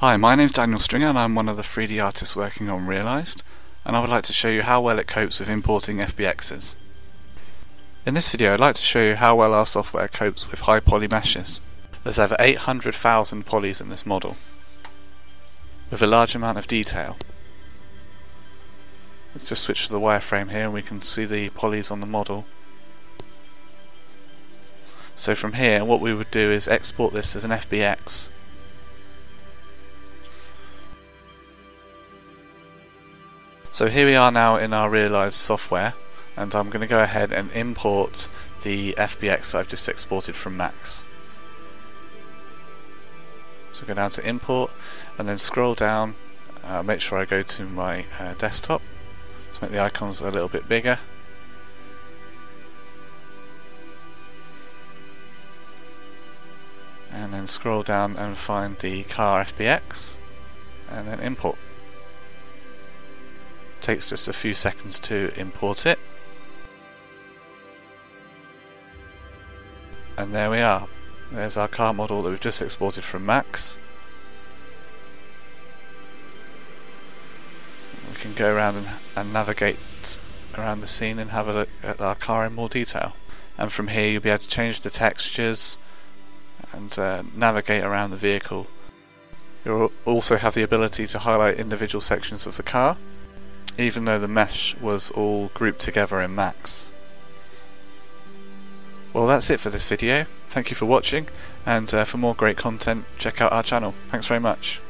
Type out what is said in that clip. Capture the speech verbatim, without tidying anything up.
Hi, my name's Daniel Stringer and I'm one of the three D artists working on Realis, and I would like to show you how well it copes with importing F B Xs. In this video I'd like to show you how well our software copes with high poly meshes. There's over eight hundred thousand polys in this model, with a large amount of detail. Let's just switch to the wireframe here and we can see the polys on the model. So from here what we would do is export this as an F B X. So here we are now in our Realis software, and I'm going to go ahead and import the F B X I've just exported from Max. So go down to import and then scroll down, uh, make sure I go to my uh, desktop. Let's make the icons a little bit bigger. And then scroll down and find the car F B X and then import. Takes just a few seconds to import it. And there we are. There's our car model that we've just exported from Max. We can go around and, and navigate around the scene and have a look at our car in more detail. And from here you'll be able to change the textures and uh, navigate around the vehicle. You'll also have the ability to highlight individual sections of the car, even though the mesh was all grouped together in Max. Well, that's it for this video. Thank you for watching, and uh, for more great content check out our channel. Thanks very much.